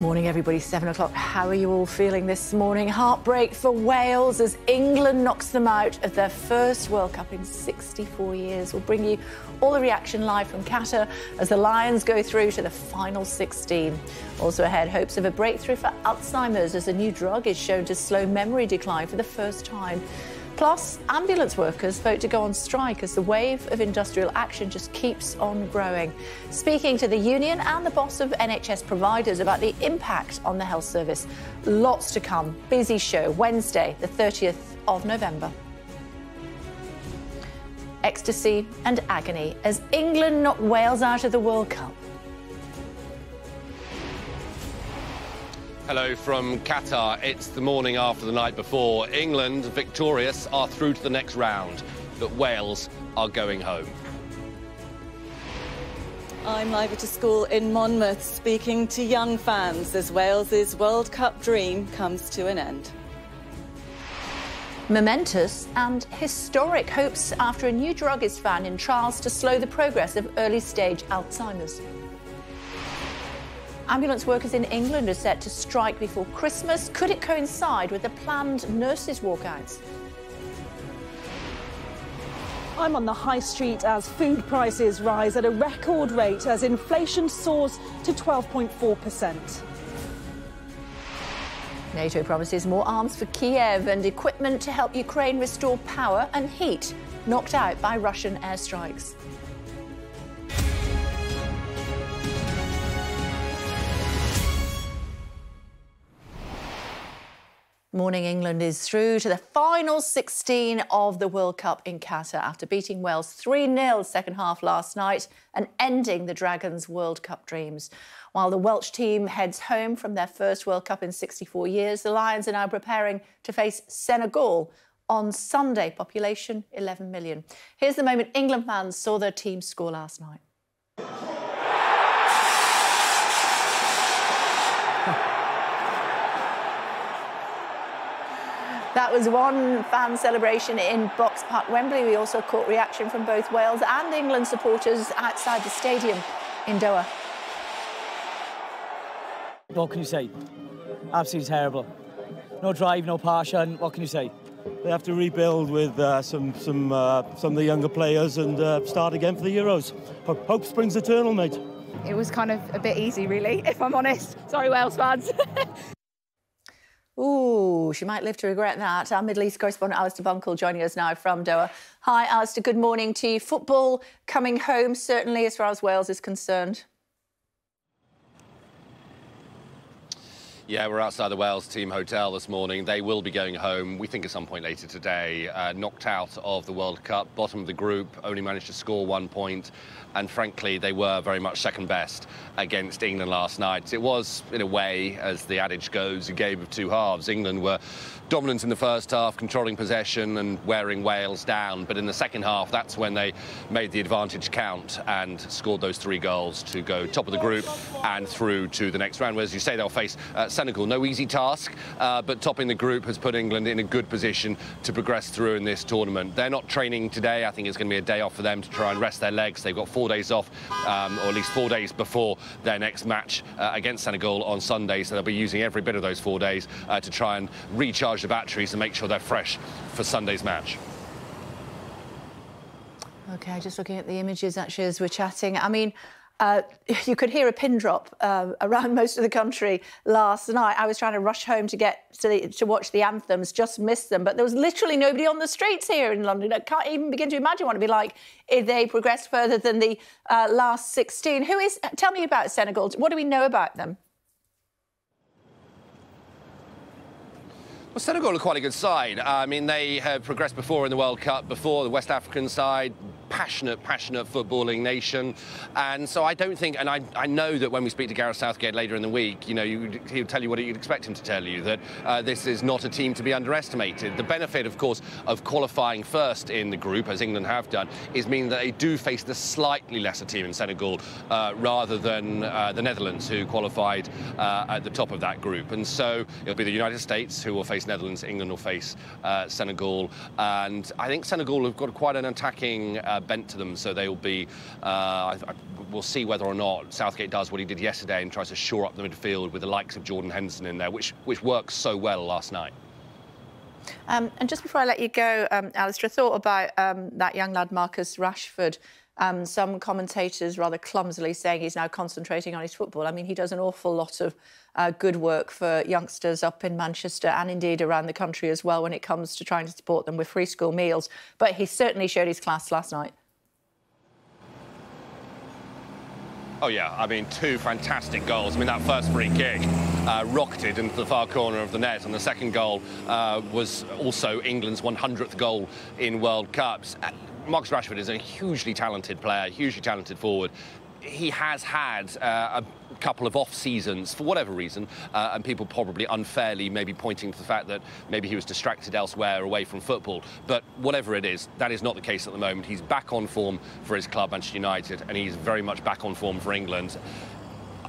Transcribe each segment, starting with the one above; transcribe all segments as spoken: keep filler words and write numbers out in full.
Morning everybody, seven o'clock. How are you all feeling this morning? Heartbreak for Wales as England knocks them out of their first World Cup in sixty-four years. We'll bring you all the reaction live from Qatar as the Lions go through to the final sixteen. Also ahead, hopes of a breakthrough for Alzheimer's as a new drug is shown to slow memory decline for the first time. Plus, ambulance workers vote to go on strike as the wave of industrial action just keeps on growing. Speaking to the union and the boss of N H S Providers about the impact on the health service. Lots to come. Busy show Wednesday, the thirtieth of November. Ecstasy and agony as England knock Wales out of the World Cup. Hello from Qatar. It's the morning after the night before. England, victorious, are through to the next round, but Wales are going home. I'm live at a school in Monmouth speaking to young fans as Wales's World Cup dream comes to an end. Momentous and historic hopes after a new drug is found in trials to slow the progress of early-stage Alzheimer's. Ambulance workers in England are set to strike before Christmas. Could it coincide with the planned nurses' walkouts? I'm on the high street as food prices rise at a record rate as inflation soars to twelve point four percent. NATO promises more arms for Kyiv and equipment to help Ukraine restore power and heat, knocked out by Russian airstrikes. Morning, England is through to the final sixteen of the World Cup in Qatar after beating Wales three nil second half last night and ending the Dragons' World Cup dreams. While the Welsh team heads home from their first World Cup in sixty-four years, the Lions are now preparing to face Senegal on Sunday. Population eleven million. Here's the moment England fans saw their team score last night. That was one fan celebration in Box Park Wembley. We also caught reaction from both Wales and England supporters outside the stadium in Doha. What can you say? Absolutely terrible. No drive, no passion. What can you say? They have to rebuild with uh, some some uh, some of the younger players and uh, start again for the Euros. Hope springs eternal, mate. It was kind of a bit easy, really, if I'm honest. Sorry, Wales fans. Ooh, she might live to regret that. Our Middle East correspondent Alistair Buncle joining us now from Doha. Hi, Alistair, good morning to you. Football coming home, certainly, as far as Wales is concerned. Yeah, we're outside the Wales team hotel this morning. They will be going home, we think, at some point later today. Uh, knocked out of the World Cup, bottom of the group, only managed to score one point. And frankly, they were very much second best against England last night. It was, in a way, as the adage goes, a game of two halves. England were dominant in the first half, controlling possession and wearing Wales down. But in the second half, that's when they made the advantage count and scored those three goals to go top of the group and through to the next round, where, as you say, they'll face uh, Senegal. No easy task, uh, but topping the group has put England in a good position to progress through in this tournament. They're not training today. I think it's going to be a day off for them to try and rest their legs. They've got four days off, um, or at least four days before their next match uh, against Senegal on Sunday. So they'll be using every bit of those four days uh, to try and recharge the batteries and make sure they're fresh for Sunday's match. OK, just looking at the images, actually, as we're chatting. I mean, Uh, you could hear a pin drop uh, around most of the country last night. I was trying to rush home to get to, the, to watch the anthems, just missed them. But there was literally nobody on the streets here in London. I can't even begin to imagine what it'd be like if they progressed further than the uh, last sixteen. Who is? Tell me about Senegal. What do we know about them? Well, Senegal are quite a good side. I mean, they have progressed before in the World Cup, before the West African side. Passionate, passionate footballing nation. And so I don't think, and I, I know that when we speak to Gareth Southgate later in the week, you know, you, he'll tell you what you'd expect him to tell you, that uh, this is not a team to be underestimated. The benefit, of course, of qualifying first in the group, as England have done, is meaning that they do face the slightly lesser team in Senegal uh, rather than uh, the Netherlands, who qualified uh, at the top of that group. And so it'll be the United States who will face Netherlands, England will face uh, Senegal. And I think Senegal have got quite an attacking uh, uh, bent to them, so they will be. Uh, I, I, we'll see whether or not Southgate does what he did yesterday and tries to shore up the midfield with the likes of Jordan Henderson in there, which which worked so well last night. Um, and just before I let you go, um, Alistair, I thought about um, that young lad Marcus Rashford. Um, some commentators rather clumsily saying he's now concentrating on his football. I mean, he does an awful lot of uh, good work for youngsters up in Manchester and indeed around the country as well when it comes to trying to support them with free school meals. But he certainly showed his class last night. Oh, yeah, I mean, two fantastic goals. I mean, that first free kick uh, rocketed into the far corner of the net, and the second goal uh, was also England's hundredth goal in World Cups. Marcus Rashford is a hugely talented player, hugely talented forward. He has had uh, a couple of off-seasons, for whatever reason, uh, and people probably unfairly maybe pointing to the fact that maybe he was distracted elsewhere away from football. But whatever it is, that is not the case at the moment. He's back on form for his club, Manchester United, and he's very much back on form for England.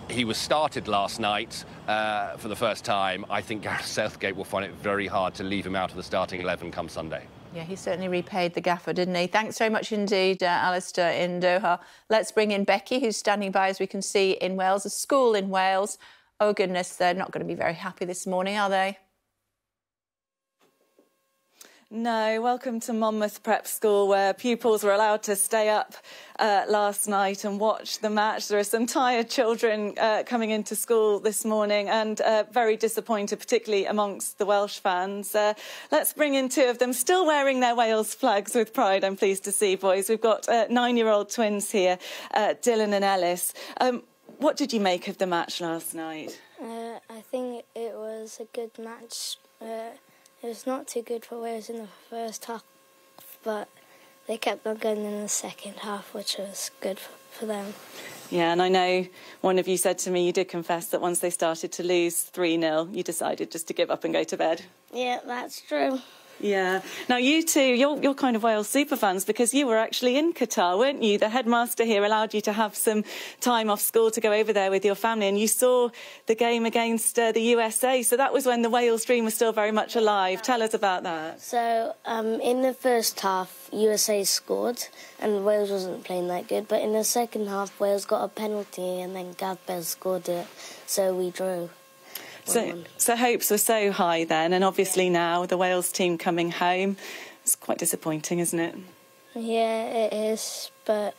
He was started last night uh, for the first time. I think Gareth Southgate will find it very hard to leave him out of the starting eleven come Sunday. Yeah, he certainly repaid the gaffer, didn't he? Thanks very much indeed, uh, Alistair, in Doha. Let's bring in Becky, who's standing by, as we can see, in Wales, a school in Wales. Oh, goodness, they're not going to be very happy this morning, are they? No, welcome to Monmouth Prep School, where pupils were allowed to stay up uh, last night and watch the match. There are some tired children uh, coming into school this morning and uh, very disappointed, particularly amongst the Welsh fans. Uh, let's bring in two of them, still wearing their Wales flags with pride, I'm pleased to see, boys. We've got uh, nine-year-old twins here, uh, Dylan and Ellis. Um, what did you make of the match last night? Uh, I think it was a good match. Uh... It was not too good for Wales in the first half, but they kept on going in the second half, which was good for them. Yeah, and I know one of you said to me, you did confess that once they started to lose three nil, you decided just to give up and go to bed. Yeah, that's true. Yeah. Now, you two, you're, you're kind of Wales superfans because you were actually in Qatar, weren't you? The headmaster here allowed you to have some time off school to go over there with your family, and you saw the game against uh, the U S A. So that was when the Wales dream was still very much alive. Tell us about that. So um, in the first half, U S A scored, and Wales wasn't playing that good. But in the second half, Wales got a penalty, and then Gareth Bale scored it, so we drew. So, so hopes were so high then, and obviously yeah. Now the Wales team coming home, it's quite disappointing, isn't it? Yeah, it is, but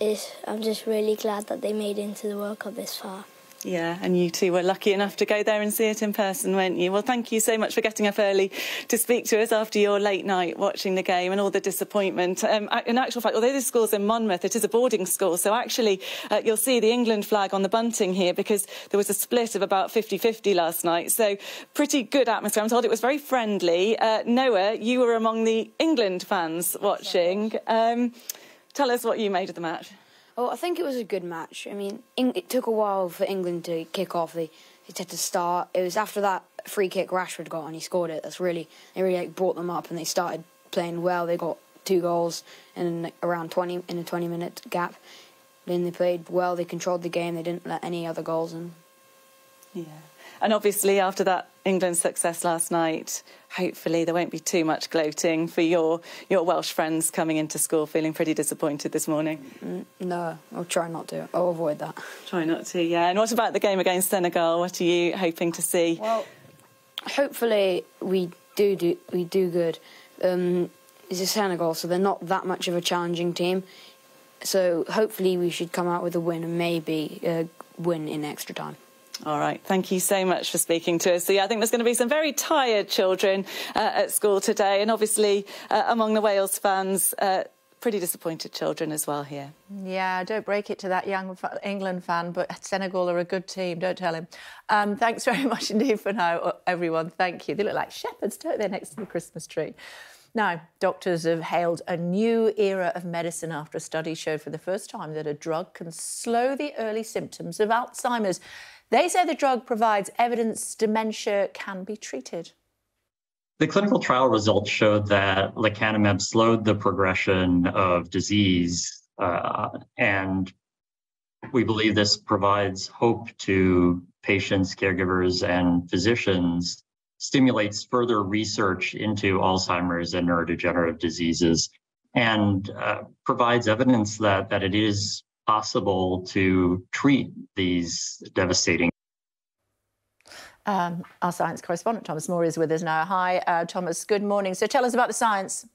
it's, I'm just really glad that they made it into the World Cup this far. Yeah, and you two were lucky enough to go there and see it in person, weren't you? Well, thank you so much for getting up early to speak to us after your late night watching the game and all the disappointment. Um, in actual fact, although this school's in Monmouth, it is a boarding school. So actually, uh, you'll see the England flag on the bunting here because there was a split of about fifty fifty last night. So pretty good atmosphere. I'm told it was very friendly. Uh, Noah, you were among the England fans watching. Um, tell us what you made of the match. Well, I think it was a good match. I mean, it took a while for England to kick off. They, they had to start. It was after that free kick Rashford got and he scored it. That's really, they really like, brought them up and they started playing well. They got two goals in around twenty in a twenty-minute gap. Then they played well. They controlled the game. They didn't let any other goals in. Yeah. And obviously, after that England success last night, hopefully there won't be too much gloating for your, your Welsh friends coming into school feeling pretty disappointed this morning. No, I'll try not to. I'll avoid that. Try not to, yeah. And what about the game against Senegal? What are you hoping to see? Well, hopefully we do do, we do good. Um, it's a Senegal, so they're not that much of a challenging team. So hopefully we should come out with a win and maybe uh, win in extra time. All right, thank you so much for speaking to us. So, yeah, I think there's going to be some very tired children uh, at school today, and obviously uh, among the Wales fans, uh, pretty disappointed children as well here. Yeah, don't break it to that young England fan, but Senegal are a good team, don't tell him. Um, thanks very much indeed for now, everyone. Thank you. They look like shepherds, don't they, next to the Christmas tree? Now, doctors have hailed a new era of medicine after a study showed for the first time that a drug can slow the early symptoms of Alzheimer's. They say the drug provides evidence dementia can be treated. The clinical trial results showed that lecanemab slowed the progression of disease, uh, and we believe this provides hope to patients, caregivers, and physicians, stimulates further research into Alzheimer's and neurodegenerative diseases. and uh, provides evidence that, that it is possible to treat these devastating. Um, our science correspondent, Thomas Moore, is with us now. Hi, uh, Thomas. Good morning. So tell us about the science.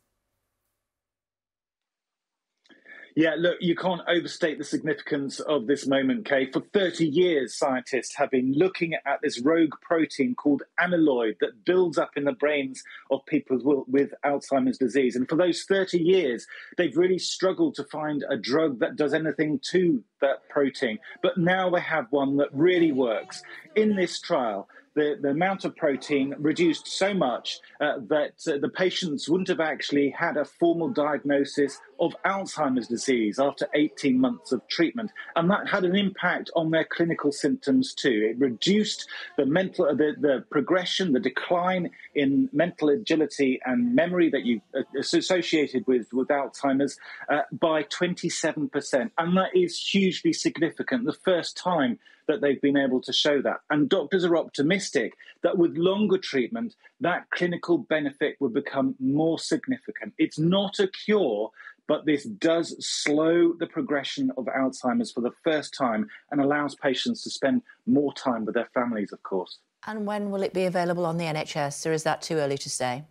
Yeah, look, you can't overstate the significance of this moment, Kay. For thirty years, scientists have been looking at this rogue protein called amyloid that builds up in the brains of people with Alzheimer's disease. And for those thirty years, they've really struggled to find a drug that does anything to that protein. But now they have one that really works. In this trial, The, the amount of protein reduced so much uh, that uh, the patients wouldn't have actually had a formal diagnosis of Alzheimer's disease after eighteen months of treatment. And that had an impact on their clinical symptoms too. It reduced the mental, the, the progression, the decline in mental agility and memory that you uh, associated with, with Alzheimer's uh, by twenty-seven percent. And that is hugely significant. The first time that they've been able to show that. And doctors are optimistic that with longer treatment, that clinical benefit will become more significant. It's not a cure, but this does slow the progression of Alzheimer's for the first time and allows patients to spend more time with their families, of course. And when will it be available on the N H S, or is that too early to say?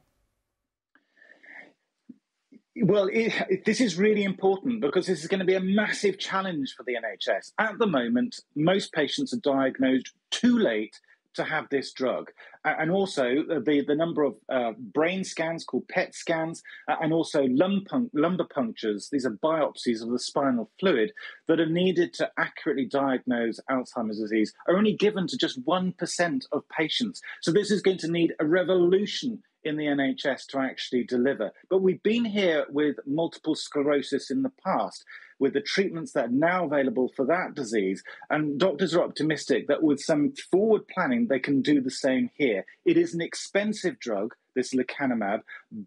Well, it, it, this is really important because this is going to be a massive challenge for the N H S. At the moment, most patients are diagnosed too late to have this drug. And also the, the number of uh, brain scans called P E T scans uh, and also lung punct- lumbar punctures, these are biopsies of the spinal fluid, that are needed to accurately diagnose Alzheimer's disease are only given to just one percent of patients. So this is going to need a revolution in the N H S to actually deliver. But we've been here with multiple sclerosis in the past, with the treatments that are now available for that disease. And doctors are optimistic that with some forward planning, they can do the same here. It is an expensive drug, this lecanemab,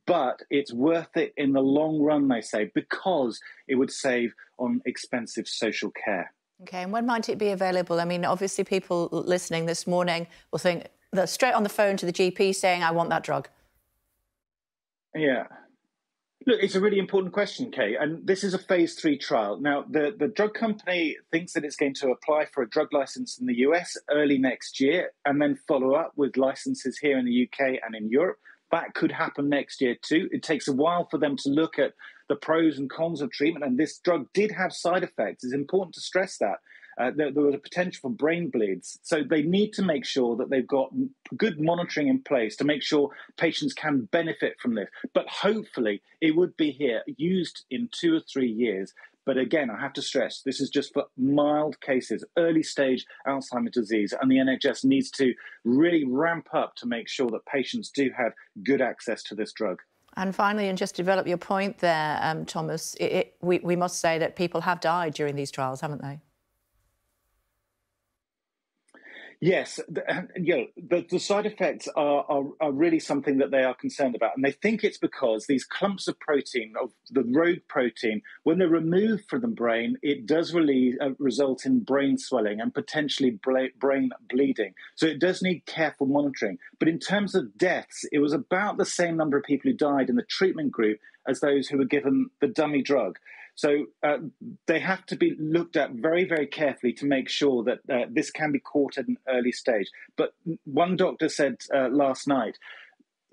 but it's worth it in the long run, they say, because it would save on expensive social care. OK, and when might it be available? I mean, obviously people listening this morning will think, they're straight on the phone to the G P saying, I want that drug. Yeah. Look, it's a really important question, Kay, and this is a phase three trial. Now, the, the drug company thinks that it's going to apply for a drug licence in the U S early next year and then follow up with licences here in the U K and in Europe. That could happen next year too. It takes a while for them to look at the pros and cons of treatment, and this drug did have side effects. It's important to stress that. Uh, there, there was a potential for brain bleeds. So they need to make sure that they've got good monitoring in place to make sure patients can benefit from this. But hopefully it would be here, used in two or three years. But again, I have to stress, this is just for mild cases, early stage Alzheimer's disease. And the N H S needs to really ramp up to make sure that patients do have good access to this drug. And finally, and just to develop your point there, um, Thomas, it, it, we, we must say that people have died during these trials, haven't they? Yes, the, you know, the, the side effects are, are, are really something that they are concerned about. And they think it's because these clumps of protein, of the rogue protein, when they're removed from the brain, it does really uh, result in brain swelling and potentially bla- brain bleeding. So it does need careful monitoring. But in terms of deaths, it was about the same number of people who died in the treatment group as those who were given the dummy drug. So uh, they have to be looked at very, very carefully to make sure that uh, this can be caught at an early stage. But one doctor said uh, last night,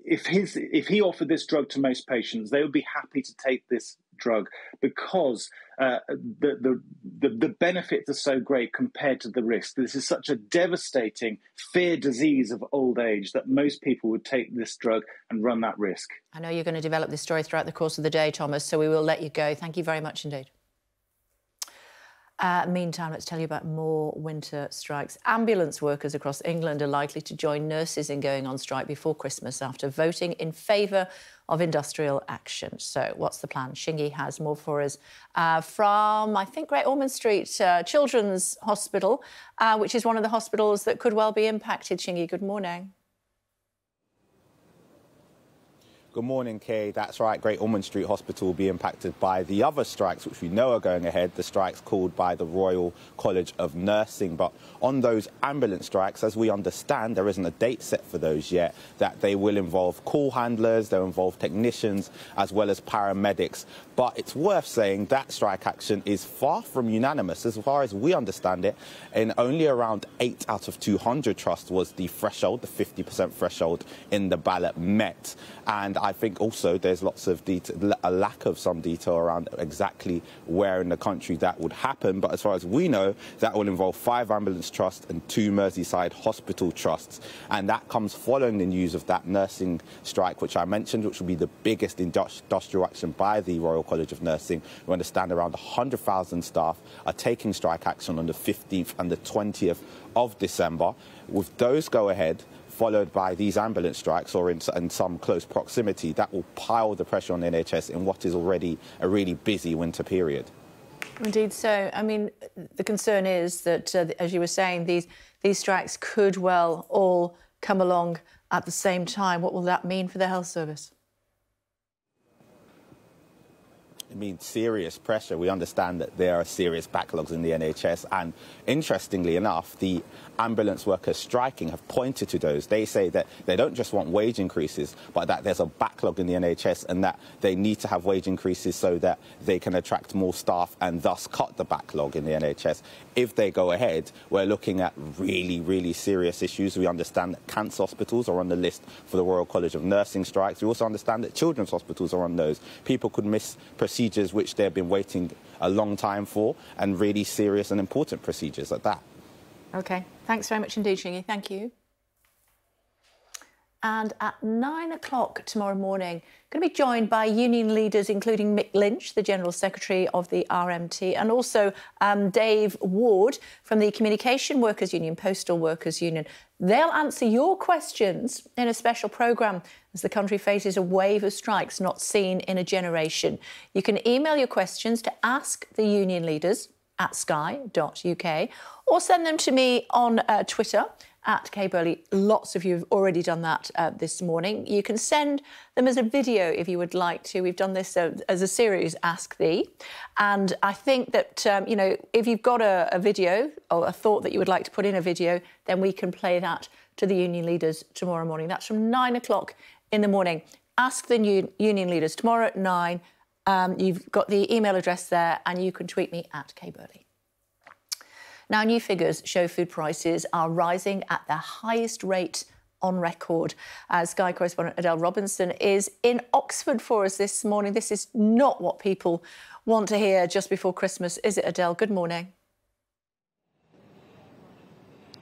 if his if he offered this drug to most patients, they would be happy to take this drug because uh, the, the, the, the benefits are so great compared to the risk. This is such a devastating fear disease of old age that most people would take this drug and run that risk. I know you're going to develop this story throughout the course of the day, Thomas, so we will let you go. Thank you very much indeed. Uh, meantime, let's tell you about more winter strikes. Ambulance workers across England are likely to join nurses in going on strike before Christmas after voting in favour of industrial action. So what's the plan? Shingy has more for us uh, from, I think, Great Ormond Street uh, Children's Hospital, uh, which is one of the hospitals that could well be impacted. Shingy, good morning. Good morning, Kay. That's right. Great Ormond Street Hospital will be impacted by the other strikes, which we know are going ahead, the strikes called by the Royal College of Nursing. But on those ambulance strikes, as we understand, there isn't a date set for those yet, that they will involve call handlers, they'll involve technicians, as well as paramedics. But it's worth saying that strike action is far from unanimous. As far as we understand it, in only around eight out of two hundred trusts was the threshold, the fifty percent threshold in the ballot met. And I I think also there's lots of detail, a lack of some detail around exactly where in the country that would happen. But as far as we know, that will involve five ambulance trusts and two Merseyside hospital trusts. And that comes following the news of that nursing strike, which I mentioned, which will be the biggest industrial action by the Royal College of Nursing. We understand around one hundred thousand staff are taking strike action on the fifteenth and the twentieth of December. With those go ahead, followed by these ambulance strikes or in, in some close proximity, that will pile the pressure on the N H S in what is already a really busy winter period. Indeed so. I mean, the concern is that, uh, as you were saying, these, these strikes could well all come along at the same time. What will that mean for the health service? It means serious pressure. We understand that there are serious backlogs in the N H S, and interestingly enough, the ambulance workers striking have pointed to those. They say that they don't just want wage increases, but that there's a backlog in the N H S and that they need to have wage increases so that they can attract more staff and thus cut the backlog in the N H S. If they go ahead, we're looking at really, really serious issues. We understand that cancer hospitals are on the list for the Royal College of Nursing strikes. We also understand that children's hospitals are on those. People could miss procedures which they've been waiting a long time for, and really serious and important procedures at that. OK. Thanks very much indeed, Shingy. Thank you. And at nine o'clock tomorrow morning, I'm going to be joined by union leaders, including Mick Lynch, the General Secretary of the R M T, and also um, Dave Ward from the Communication Workers' Union, Postal Workers' Union. They'll answer your questions in a special programme as the country faces a wave of strikes not seen in a generation. You can email your questions to ask the union leaders at sky dot U K, or send them to me on uh, Twitter at Kay Burley. Lots of you have already done that uh, this morning. You can send them as a video if you would like to. We've done this uh, as a series, Ask Thee. And I think that, um, you know, if you've got a, a video or a thought that you would like to put in a video, then we can play that to the union leaders tomorrow morning. That's from nine o'clock in the morning. Ask the new union leaders tomorrow at nine. Um, you've got the email address there, and you can tweet me at Kay Burley. Now, new figures show food prices are rising at their highest rate on record. Uh, Sky correspondent Adele Robinson is in Oxford for us this morning. This is not what people want to hear just before Christmas, is it, Adele? Good morning.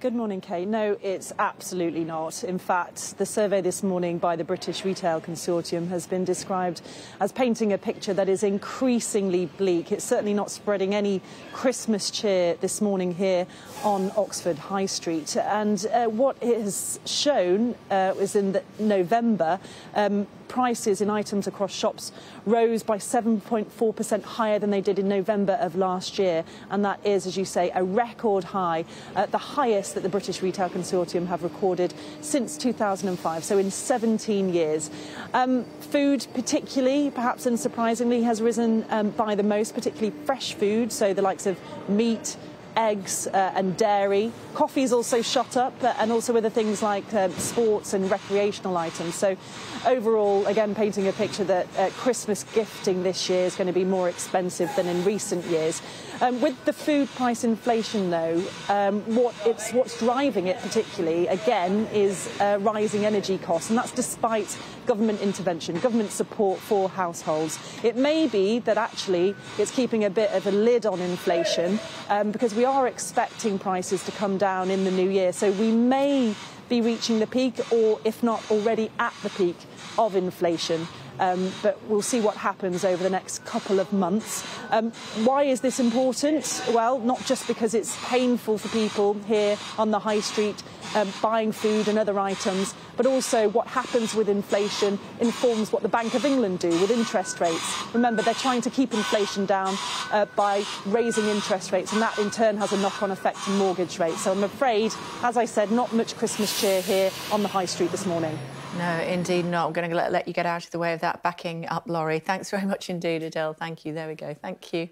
Good morning, Kay. No, it's absolutely not. In fact, the survey this morning by the British Retail Consortium has been described as painting a picture that is increasingly bleak. It's certainly not spreading any Christmas cheer this morning here on Oxford High Street. And uh, what it has shown uh, is in the November, um, prices in items across shops rose by seven point four percent higher than they did in November of last year. And that is, as you say, a record high, uh, the highest that the British Retail Consortium have recorded since two thousand five, so in seventeen years. Um, food particularly, perhaps unsurprisingly, has risen um, by the most, particularly fresh food, so the likes of meat, eggs uh, and dairy. Coffee's also shot up, uh, and also other things like uh, sports and recreational items. So overall, again, painting a picture that uh, Christmas gifting this year is going to be more expensive than in recent years. Um, with the food price inflation, though, um, what it's, what's driving it particularly, again, is uh, rising energy costs, and that's despite government intervention, government support for households. It may be that actually it's keeping a bit of a lid on inflation, um, because we We are expecting prices to come down in the new year, so we may be reaching the peak, or if not already at the peak of inflation. Um, but we'll see what happens over the next couple of months. Um, why is this important? Well, not just because it's painful for people here on the high street um, buying food and other items, but also what happens with inflation informs what the Bank of England do with interest rates. Remember, they're trying to keep inflation down uh, by raising interest rates, and that in turn has a knock-on effect on mortgage rates. So I'm afraid, as I said, not much Christmas cheer here on the high street this morning. No, indeed not. I'm going to let you get out of the way of that backing up lorry. Thanks very much indeed, Adele. Thank you. There we go. Thank you.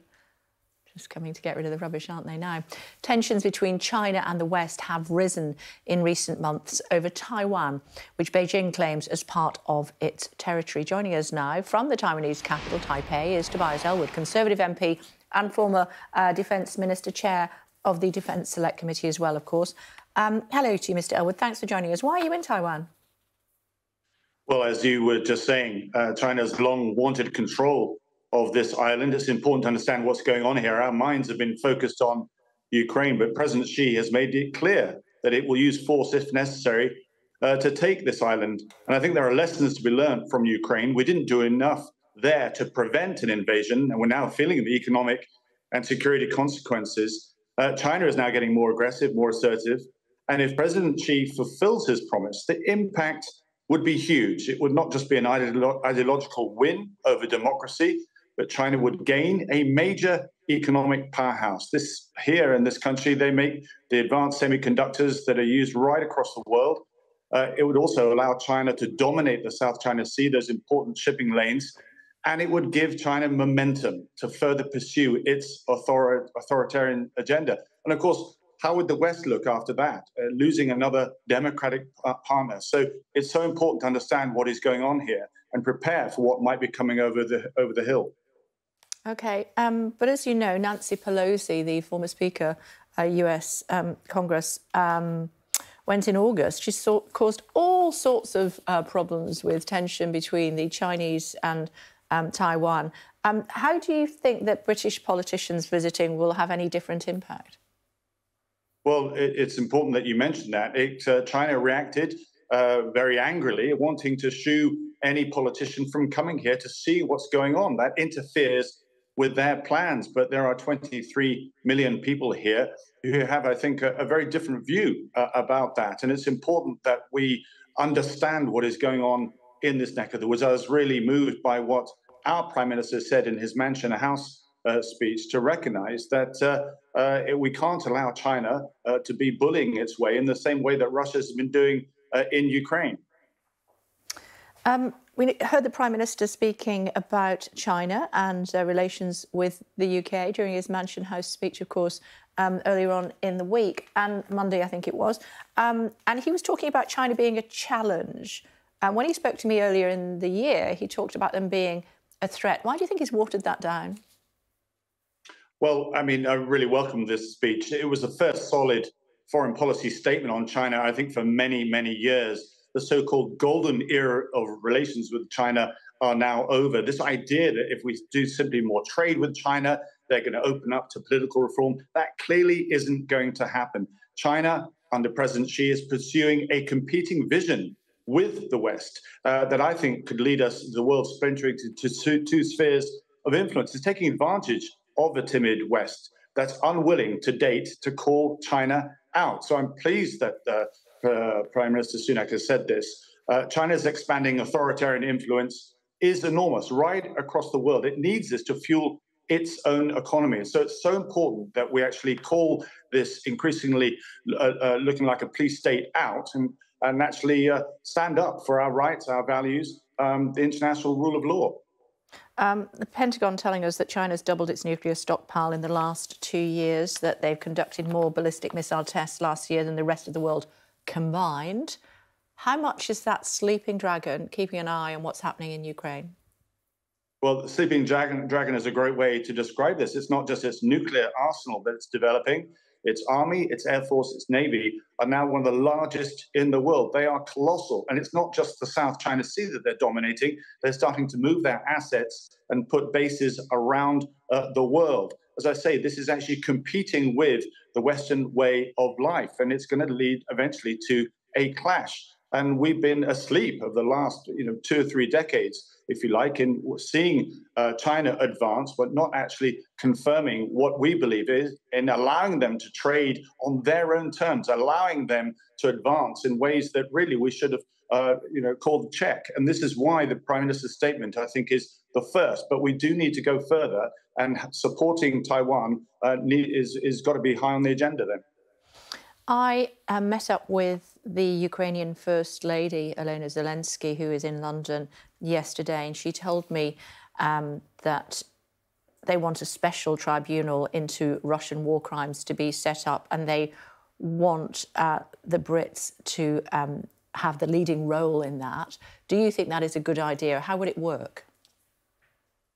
Just coming to get rid of the rubbish, aren't they now? Tensions between China and the West have risen in recent months over Taiwan, which Beijing claims as part of its territory. Joining us now from the Taiwanese capital, Taipei, is Tobias Elwood, Conservative M P and former uh, Defence Minister, Chair of the Defence Select Committee as well, of course. Um, hello to you, Mr Elwood. Thanks for joining us. Why are you in Taiwan? Well, as you were just saying, uh, China's long wanted control of this island. It's important to understand what's going on here. Our minds have been focused on Ukraine, but President Xi has made it clear that it will use force if necessary uh, to take this island. And I think there are lessons to be learned from Ukraine. We didn't do enough there to prevent an invasion, and we're now feeling the economic and security consequences. Uh, China is now getting more aggressive, more assertive. And if President Xi fulfills his promise, the impact would be huge. It would not just be an ideolo- ideological win over democracy, but China would gain a major economic powerhouse. This here in this country, they make the advanced semiconductors that are used right across the world. Uh, it would also allow China to dominate the South China Sea, those important shipping lanes, and it would give China momentum to further pursue its author- authoritarian agenda. And of course, how would the West look after that, uh, losing another democratic uh, partner? So it's so important to understand what is going on here and prepare for what might be coming over the over the hill. OK, um, but as you know, Nancy Pelosi, the former Speaker of uh, U S um, Congress, um, went in August. She saw, caused all sorts of uh, problems with tension between the Chinese and um, Taiwan. Um, how do you think that British politicians visiting will have any different impact? Well, it, it's important that you mentioned that. It, uh, China reacted uh, very angrily, wanting to shoo any politician from coming here to see what's going on. That interferes with their plans, but there are twenty-three million people here who have, I think, a, a very different view uh, about that. And it's important that we understand what is going on in this neck of the woods. I was really moved by what our Prime Minister said in his Mansion House uh, speech to recognise that uh, uh, we can't allow China uh, to be bullying its way in the same way that Russia has been doing uh, in Ukraine. Um, we heard the Prime Minister speaking about China and uh, relations with the U K during his Mansion House speech, of course, um, earlier on in the week, and Monday, I think it was. Um, and he was talking about China being a challenge. And when he spoke to me earlier in the year, he talked about them being a threat. Why do you think he's watered that down? Well, I mean, I really welcome this speech. It was the first solid foreign policy statement on China, I think, for many, many years. The so-called golden era of relations with China are now over. This idea that if we do simply more trade with China, they're going to open up to political reform, that clearly isn't going to happen. China, under President Xi, is pursuing a competing vision with the West uh, that I think could lead us, the world splintering to two, two spheres of influence. It's taking advantage of a timid West that's unwilling to date to call China out. So I'm pleased that Uh, Uh, Prime Minister Sunak has said this. Uh, China's expanding authoritarian influence is enormous right across the world. It needs this to fuel its own economy. So it's so important that we actually call this increasingly uh, uh, looking like a police state out and, and actually uh, stand up for our rights, our values, um, the international rule of law. Um, the Pentagon telling us that China's doubled its nuclear stockpile in the last two years, that they've conducted more ballistic missile tests last year than the rest of the world combined. How much is that sleeping dragon keeping an eye on what's happening in Ukraine? Well, the sleeping dragon, dragon is a great way to describe this. It's not just its nuclear arsenal that it's developing. Its army, its air force, its navy are now one of the largest in the world. They are colossal. And it's not just the South China Sea that they're dominating. They're starting to move their assets and put bases around uh, the world. As I say, this is actually competing with the Western way of life, and it's going to lead eventually to a clash. And we've been asleep over the last you know, two or three decades, if you like, in seeing uh, China advance, but not actually confirming what we believe is in allowing them to trade on their own terms, allowing them to advance in ways that really we should have uh, you know, called check. And this is why the Prime Minister's statement, I think, is the first. But we do need to go further, and supporting Taiwan uh, is, is got to be high on the agenda then. I uh, met up with the Ukrainian First Lady, Olena Zelensky, who is in London yesterday, and she told me um, that they want a special tribunal into Russian war crimes to be set up, and they want uh, the Brits to um, have the leading role in that. Do you think that is a good idea? How would it work?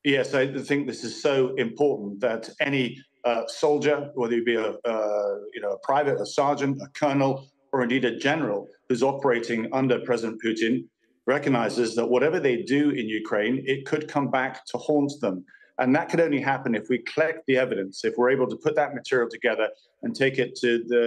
Yes, I think this is so important that any uh, soldier, whether you be a uh, you know a private, a sergeant, a colonel, or indeed a general who's operating under President Putin, recognises that whatever they do in Ukraine, it could come back to haunt them. And that could only happen if we collect the evidence, if we're able to put that material together and take it to the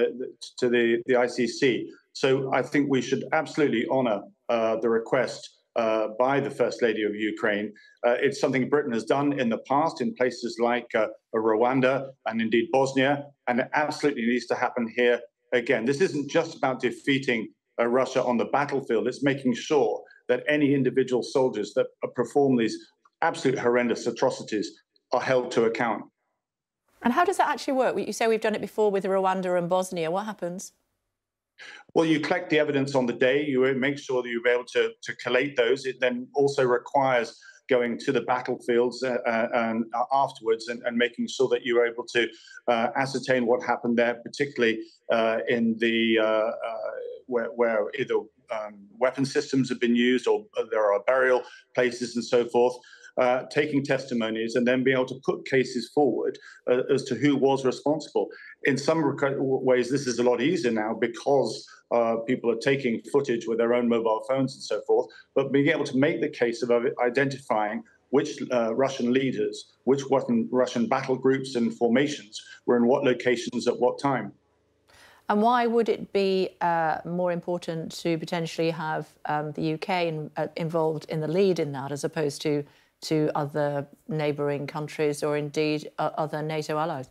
to the, the I C C. So I think we should absolutely honour uh, the request uh, by the First Lady of Ukraine. Uh, it's something Britain has done in the past in places like uh, Rwanda and indeed Bosnia, and it absolutely needs to happen here again. This isn't just about defeating uh, Russia on the battlefield. It's making sure that any individual soldiers that perform these absolute horrendous atrocities are held to account. And how does that actually work? You say we've done it before with Rwanda and Bosnia. What happens? Well, you collect the evidence on the day. You make sure that you're able to, to collate those. It then also requires going to the battlefields uh, uh, and afterwards and, and making sure that you're able to uh, ascertain what happened there, particularly uh, in the uh, uh, where, where either um, weapon systems have been used or there are burial places and so forth. Uh, taking testimonies and then being able to put cases forward uh, as to who was responsible. In some ways, this is a lot easier now because uh, people are taking footage with their own mobile phones and so forth, but being able to make the case of identifying which uh, Russian leaders, which Russian battle groups and formations were in what locations at what time. And why would it be uh, more important to potentially have um, the U K in, uh, involved in the lead in that as opposed to to other neighbouring countries or indeed uh, other NATO allies?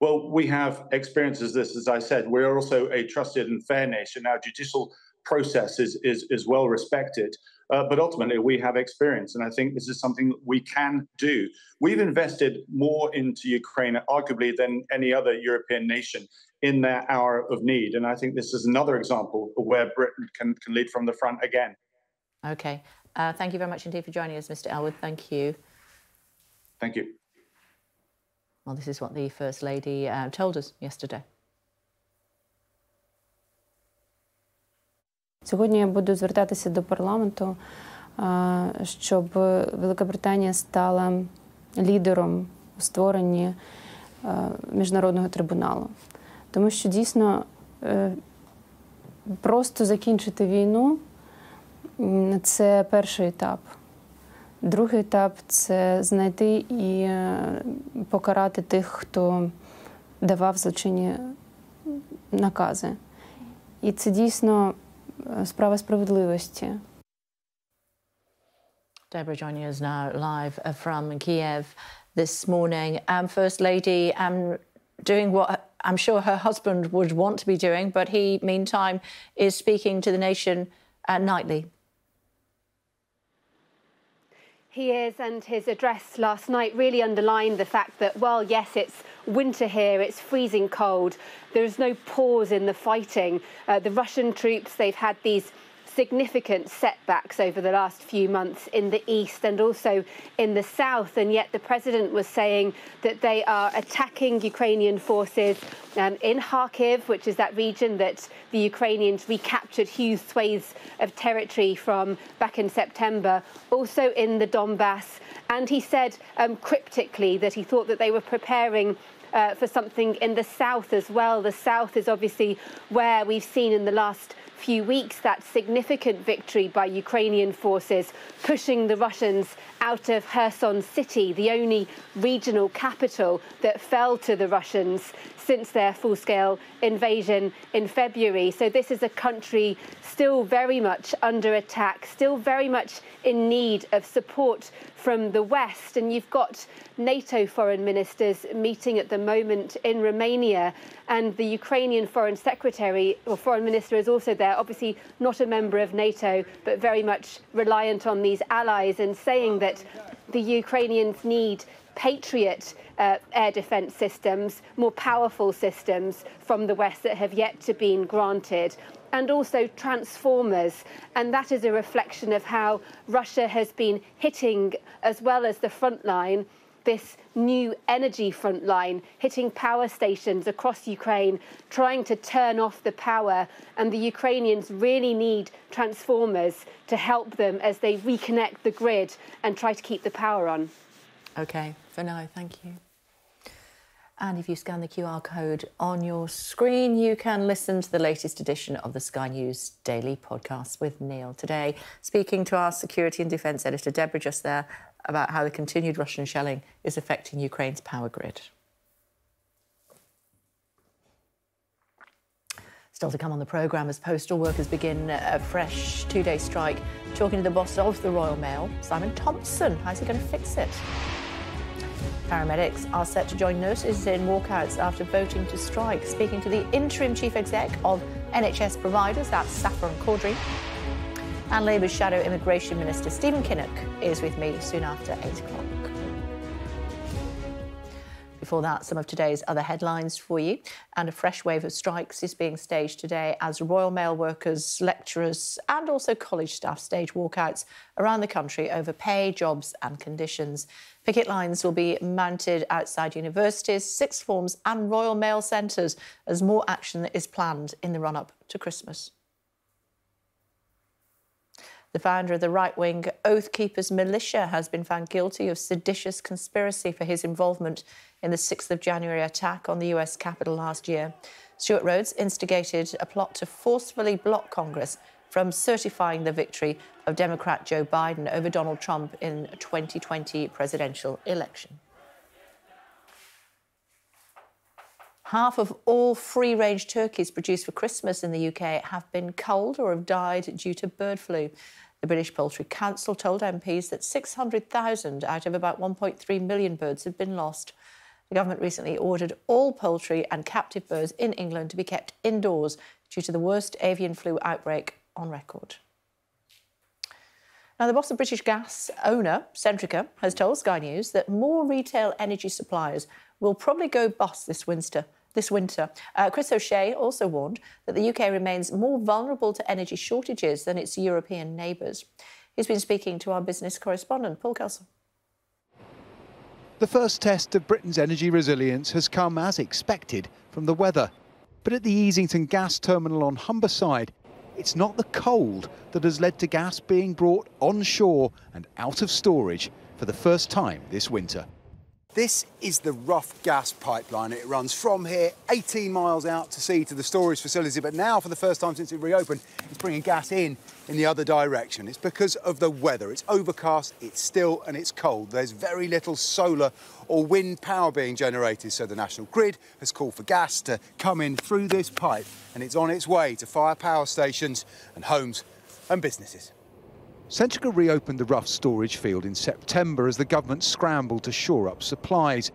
Well, we have experience as this, as I said. We're also a trusted and fair nation. Our judicial process is, is, is well respected, uh, but ultimately we have experience, and I think this is something that we can do. We've invested more into Ukraine, arguably, than any other European nation in their hour of need, and I think this is another example of where Britain can, can lead from the front again. OK. Uh, thank you very much indeed for joining us, Mr Elwood. Thank you. Thank you. Well, this is what the First Lady uh, told us yesterday. Сьогодні я буду звертатися до парламенту, щоб Велика Британія стала лідером у створенні міжнародного трибуналу. Тому що дійсно просто закінчити війну це перший етап. Другий етап – це знайти і покарати тих, хто давав злочинні накази. І це дійсно справа справедливості. Deborah joining us now live from Kiev this morning. Um, First Lady um, doing what I'm sure her husband would want to be doing, but he, meantime, is speaking to the nation uh, nightly. He is, and his address last night really underlined the fact that, well, yes, it's winter here, it's freezing cold. There is no pause in the fighting. Uh, the Russian troops, they've had these significant setbacks over the last few months in the east and also in the south, and yet the president was saying that they are attacking Ukrainian forces um, in Kharkiv, which is that region that the Ukrainians recaptured huge swathes of territory from back in September, also in the Donbass. And he said um, cryptically that he thought that they were preparing uh, for something in the south as well. The south is obviously where we've seen in the last few weeks that significant victory by Ukrainian forces, pushing the Russians out of Kherson City, the only regional capital that fell to the Russians since their full-scale invasion in February. So this is a country still very much under attack, still very much in need of support from the West. And you've got NATO foreign ministers meeting at the moment in Romania, and the Ukrainian foreign secretary or foreign minister is also there, obviously not a member of NATO, but very much reliant on these allies, and saying that the Ukrainians need Patriot uh, air defence systems, more powerful systems from the West that have yet to be granted, and also transformers. And that is a reflection of how Russia has been hitting, as well as the front line, this new energy front line, hitting power stations across Ukraine, trying to turn off the power. And the Ukrainians really need transformers to help them as they reconnect the grid and try to keep the power on. OK, for now, thank you. And if you scan the Q R code on your screen, you can listen to the latest edition of the Sky News Daily Podcast with Neil. Today, speaking to our security and defence editor, Deborah, just there, about how the continued Russian shelling is affecting Ukraine's power grid. Still to come on the programme, as postal workers begin a fresh two-day strike, talking to the boss of the Royal Mail, Simon Thompson. How's he going to fix it? Paramedics are set to join nurses in walkouts after voting to strike. Speaking to the interim chief exec of N H S Providers, that's Safran Caudry. And Labour's shadow immigration minister, Stephen Kinnock, is with me soon after eight o'clock. Before that, some of today's other headlines for you. And a fresh wave of strikes is being staged today as Royal Mail workers, lecturers and also college staff stage walkouts around the country over pay, jobs and conditions. Picket lines will be mounted outside universities, sixth forms and Royal Mail centres as more action is planned in the run-up to Christmas. The founder of the right-wing Oath Keepers militia has been found guilty of seditious conspiracy for his involvement in the sixth of January attack on the U S Capitol last year. Stuart Rhodes instigated a plot to forcefully block Congress from certifying the victory of Democrat Joe Biden over Donald Trump in the twenty twenty presidential election. Half of all free-range turkeys produced for Christmas in the U K have been culled or have died due to bird flu. The British Poultry Council told M Ps that six hundred thousand out of about one point three million birds had been lost. The government recently ordered all poultry and captive birds in England to be kept indoors due to the worst avian flu outbreak on record. Now, the boss of British Gas owner, Centrica, has told Sky News that more retail energy suppliers will probably go bust this winter. This winter, uh, Chris O'Shea also warned that the U K remains more vulnerable to energy shortages than its European neighbours. He's been speaking to our business correspondent, Paul Kelso. The first test of Britain's energy resilience has come, as expected, from the weather. But at the Easington gas terminal on Humberside, it's not the cold that has led to gas being brought onshore and out of storage for the first time this winter. This is the Rough gas pipeline. It runs from here eighteen miles out to sea to the storage facility, but now for the first time since it reopened, it's bringing gas in in the other direction. It's because of the weather. It's overcast, it's still and it's cold. There's very little solar or wind power being generated, so the National Grid has called for gas to come in through this pipe, and it's on its way to fire power stations and homes and businesses. Centrica reopened the Rough storage field in September as the government scrambled to shore up supplies.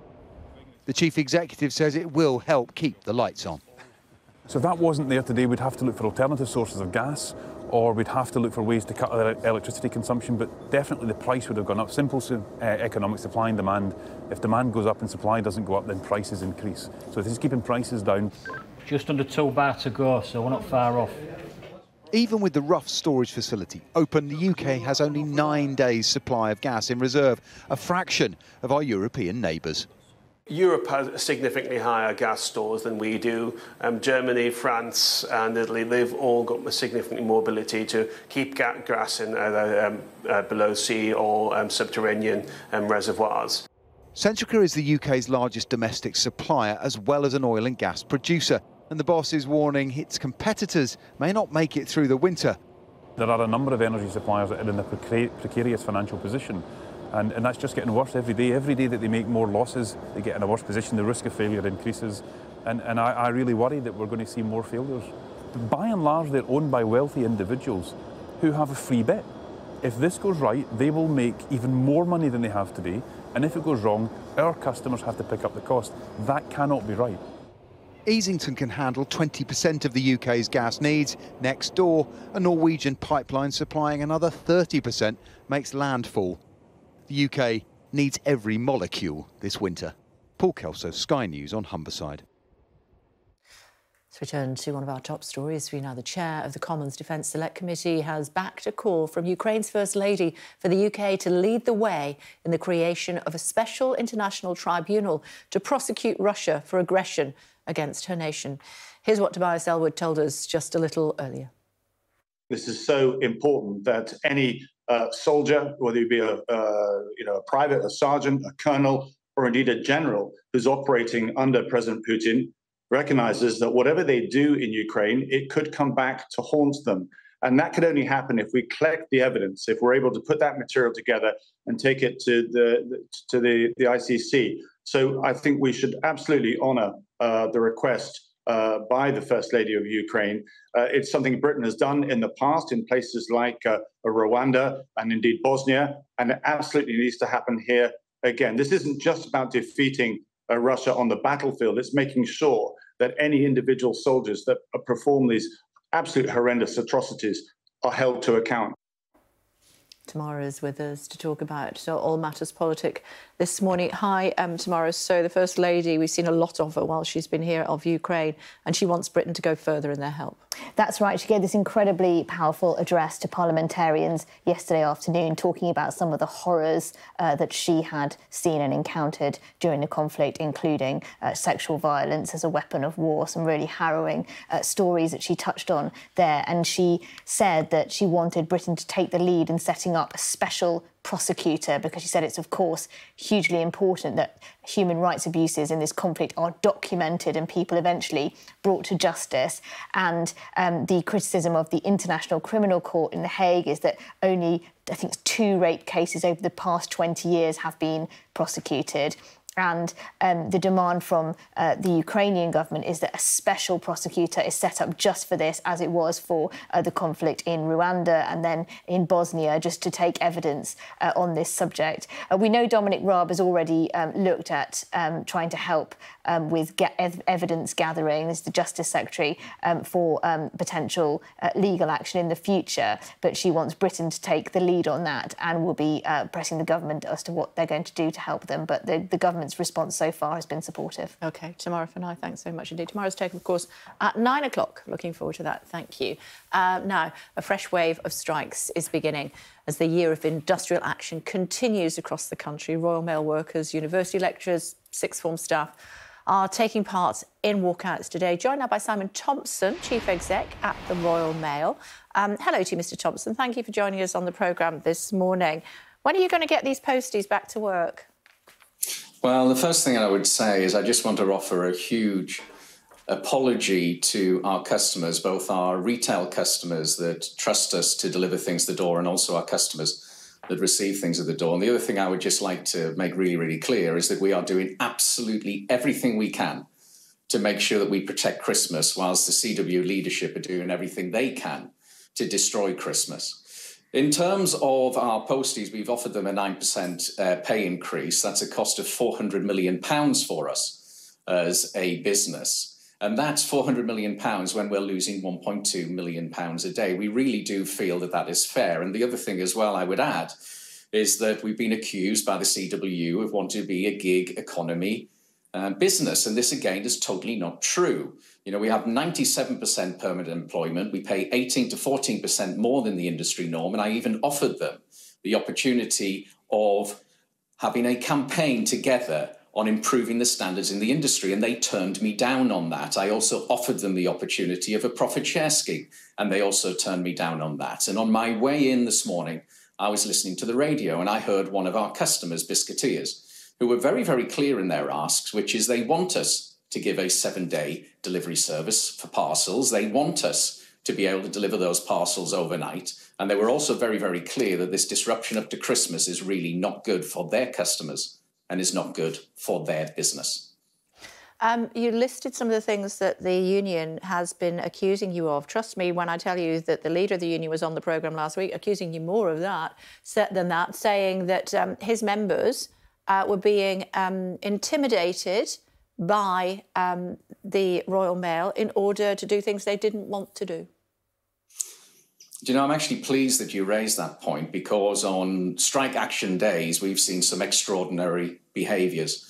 The chief executive says it will help keep the lights on. So if that wasn't there today, we'd have to look for alternative sources of gas, or we'd have to look for ways to cut our electricity consumption, but definitely the price would have gone up. Simple uh, economic supply and demand. If demand goes up and supply doesn't go up, then prices increase. So this is keeping prices down. Just under two bar to go, so we're not far off. Even with the Rough storage facility open, the U K has only nine days' supply of gas in reserve, a fraction of our European neighbours. Europe has significantly higher gas stores than we do. Um, Germany, France and Italy, they've all got significant more ability to keep gas in uh, um, uh, below sea or um, subterranean um, reservoirs. Centrica is the U K's largest domestic supplier as well as an oil and gas producer. And the boss is warning its competitors may not make it through the winter. There are a number of energy suppliers that are in a precarious financial position, and, and that's just getting worse every day. Every day that they make more losses, they get in a worse position, the risk of failure increases, and, and I, I really worry that we're going to see more failures. By and large, they're owned by wealthy individuals who have a free bet. If this goes right, they will make even more money than they have today, and if it goes wrong, our customers have to pick up the cost. That cannot be right. Easington can handle twenty percent of the U K's gas needs. Next door, a Norwegian pipeline supplying another thirty percent makes landfall. The U K needs every molecule this winter. Paul Kelso, Sky News on Humberside. Let's return to one of our top stories for you now. The chair of the Commons Defence Select Committee has backed a call from Ukraine's First Lady for the U K to lead the way in the creation of a special international tribunal to prosecute Russia for aggression against her nation. Here's what Tobias Elwood told us just a little earlier. This is so important that any uh, soldier, whether you be a, uh, you know, a private, a sergeant, a colonel, or indeed a general who's operating under President Putin, recognises that whatever they do in Ukraine, it could come back to haunt them. And that could only happen if we collect the evidence, if we're able to put that material together and take it to the, to the, the I C C. So I think we should absolutely honour uh, the request uh, by the First Lady of Ukraine. Uh, it's something Britain has done in the past in places like uh, Rwanda and indeed Bosnia, and it absolutely needs to happen here again. This isn't just about defeating uh, Russia on the battlefield. It's making sure that any individual soldiers that perform these absolute horrendous atrocities are held to account. Tamara is with us to talk about so all matters politic this morning. Hi, um, Tamara. So the First Lady, we've seen a lot of her while she's been here, of Ukraine, and she wants Britain to go further in their help. That's right. She gave this incredibly powerful address to parliamentarians yesterday afternoon, talking about some of the horrors uh, that she had seen and encountered during the conflict, including uh, sexual violence as a weapon of war, some really harrowing uh, stories that she touched on there. And she said that she wanted Britain to take the lead in setting up a special prosecutor, because she said it's, of course, hugely important that human rights abuses in this conflict are documented and people eventually brought to justice. And um, the criticism of the International Criminal Court in The Hague is that only, I think, two rape cases over the past twenty years have been prosecuted. And um, the demand from uh, the Ukrainian government is that a special prosecutor is set up just for this, as it was for uh, the conflict in Rwanda and then in Bosnia, just to take evidence uh, on this subject. Uh, we know Dominic Raab has already um, looked at um, trying to help um, with ge evidence gathering, as the Justice Secretary, um, for um, potential uh, legal action in the future. But she wants Britain to take the lead on that and will be uh, pressing the government as to what they're going to do to help them. But the, the government response so far has been supportive. OK, Tamara Fanai, thanks so much indeed. Tamara's taken, of course, at nine o'clock. Looking forward to that, thank you. Uh, now, a fresh wave of strikes is beginning as the year of industrial action continues across the country. Royal Mail workers, university lecturers, sixth form staff are taking part in walkouts today. Joined now by Simon Thompson, Chief Exec at the Royal Mail. Um, hello to you, Mr Thompson. Thank you for joining us on the programme this morning. When are you going to get these posties back to work? Well, the first thing I would say is I just want to offer a huge apology to our customers, both our retail customers that trust us to deliver things to the door and also our customers that receive things at the door. And the other thing I would just like to make really, really clear is that we are doing absolutely everything we can to make sure that we protect Christmas, whilst the C W leadership are doing everything they can to destroy Christmas. In terms of our posties, we've offered them a nine percent uh, pay increase. That's a cost of four hundred million pounds for us as a business. And that's four hundred million pounds when we're losing one point two million pounds a day. We really do feel that that is fair. And the other thing as well I would add is that we've been accused by the C W of wanting to be a gig economy uh, business. And this, again, is totally not true. You know, we have ninety-seven percent permanent employment. We pay eighteen to fourteen percent more than the industry norm. And I even offered them the opportunity of having a campaign together on improving the standards in the industry. And they turned me down on that. I also offered them the opportunity of a profit share scheme. And they also turned me down on that. And on my way in this morning, I was listening to the radio and I heard one of our customers, Biscuiteers, who were very, very clear in their asks, which is they want us to give a seven-day delivery service for parcels. They want us to be able to deliver those parcels overnight. And they were also very, very clear that this disruption up to Christmas is really not good for their customers and is not good for their business. Um, you listed some of the things that the union has been accusing you of. Trust me when I tell you that the leader of the union was on the programme last week accusing you more of that than that, saying that um, his members uh, were being um, intimidated by um, the Royal Mail in order to do things they didn't want to do. Do you know, I'm actually pleased that you raised that point, because on strike action days, we've seen some extraordinary behaviours.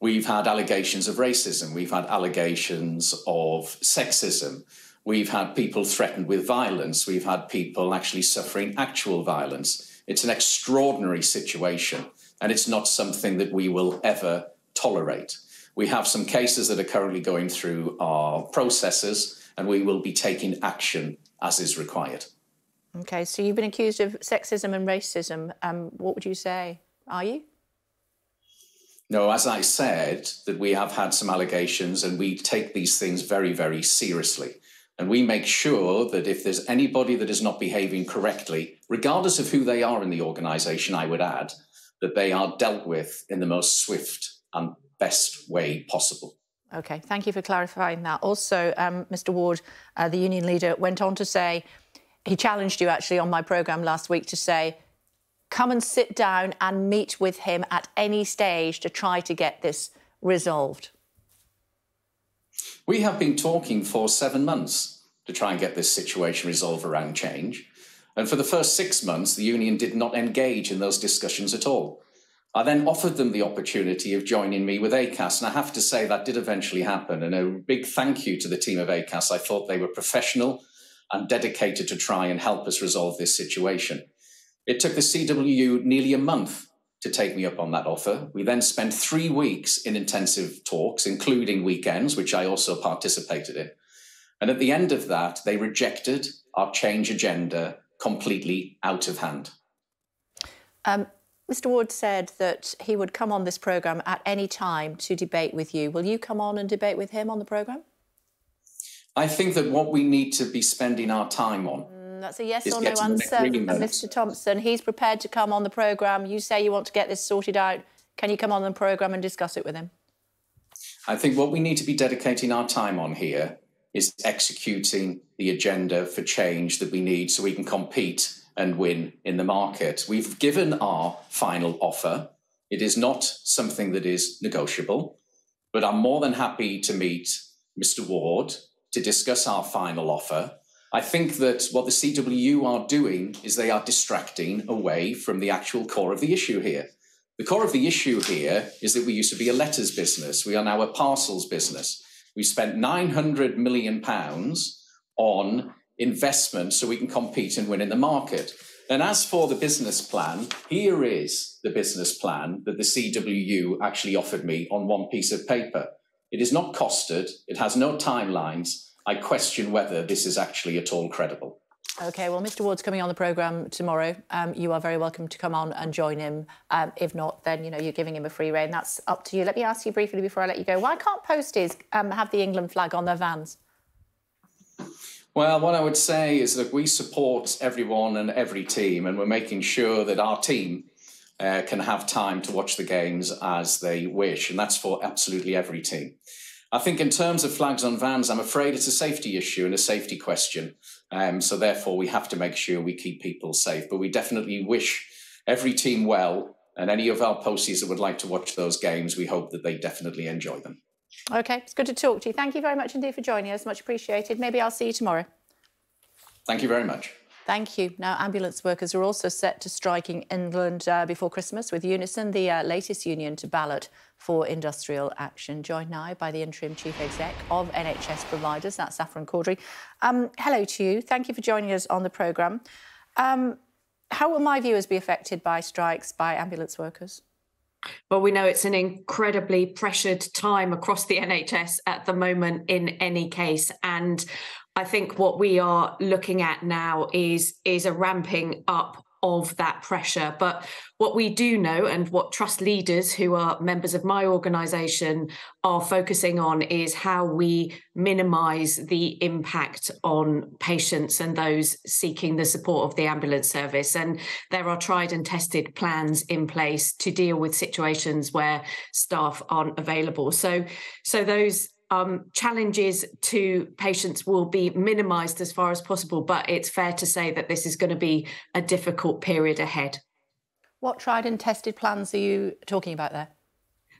We've had allegations of racism. We've had allegations of sexism. We've had people threatened with violence. We've had people actually suffering actual violence. It's an extraordinary situation, and it's not something that we will ever tolerate. We have some cases that are currently going through our processes, and we will be taking action as is required. OK, so you've been accused of sexism and racism. Um, what would you say? Are you? No, as I said, that we have had some allegations, and we take these things very, very seriously. And we make sure that if there's anybody that is not behaving correctly, regardless of who they are in the organisation, I would add, that they are dealt with in the most swift and best way possible. OK, thank you for clarifying that. Also, um, Mr Ward, uh, the union leader, went on to say, he challenged you actually on my programme last week to say, come and sit down and meet with him at any stage to try to get this resolved. We have been talking for seven months to try and get this situation resolved around change. And for the first six months, the union did not engage in those discussions at all. I then offered them the opportunity of joining me with ACAS, and I have to say that did eventually happen. And a big thank you to the team of ACAS. I thought they were professional and dedicated to try and help us resolve this situation. It took the C W U nearly a month to take me up on that offer. We then spent three weeks in intensive talks, including weekends, which I also participated in. And at the end of that, they rejected our change agenda completely out of hand. Um, Mr Ward said that he would come on this programme at any time to debate with you. Will you come on and debate with him on the programme? I think that what we need to be spending our time on... Mm, that's a yes or no answer, Mr Thompson. He's prepared to come on the programme. You say you want to get this sorted out. Can you come on the programme and discuss it with him? I think what we need to be dedicating our time on here is executing the agenda for change that we need so we can compete and win in the market. We've given our final offer. It is not something that is negotiable, but I'm more than happy to meet Mr Ward to discuss our final offer. I think that what the C W U are doing is they are distracting away from the actual core of the issue here. The core of the issue here is that we used to be a letters business. We are now a parcels business. We spent nine hundred million pounds on investment so we can compete and win in the market. And as for the business plan, here is the business plan that the C W U actually offered me on one piece of paper. It is not costed. It has no timelines. I question whether this is actually at all credible. OK, well, Mr Ward's coming on the programme tomorrow. Um, you are very welcome to come on and join him. Um, if not, then, you know, you're giving him a free rein. That's up to you. Let me ask you briefly before I let you go. Why can't posties um, have the England flag on their vans? Well, what I would say is that we support everyone and every team, and we're making sure that our team uh, can have time to watch the games as they wish, and that's for absolutely every team. I think in terms of flags on vans, I'm afraid it's a safety issue and a safety question, um, so therefore we have to make sure we keep people safe. But we definitely wish every team well, and any of our posties that would like to watch those games, we hope that they definitely enjoy them. OK, it's good to talk to you. Thank you very much indeed for joining us. Much appreciated. Maybe I'll see you tomorrow. Thank you very much. Thank you. Now, ambulance workers are also set to strike in England uh, before Christmas, with Unison, the uh, latest union to ballot for industrial action. Joined now by the Interim Chief Exec of N H S Providers, that's Saffron Caudry. Um, hello to you. Thank you for joining us on the programme. Um, how will my viewers be affected by strikes by ambulance workers? Well, we know it's an incredibly pressured time across the N H S at the moment in any case. And I think what we are looking at now is, is a ramping up of that pressure. But what we do know, and what trust leaders who are members of my organisation are focusing on, is how we minimise the impact on patients and those seeking the support of the ambulance service. And there are tried and tested plans in place to deal with situations where staff aren't available. So, so those Um, challenges to patients will be minimised as far as possible, but it's fair to say that this is going to be a difficult period ahead. What tried and tested plans are you talking about there?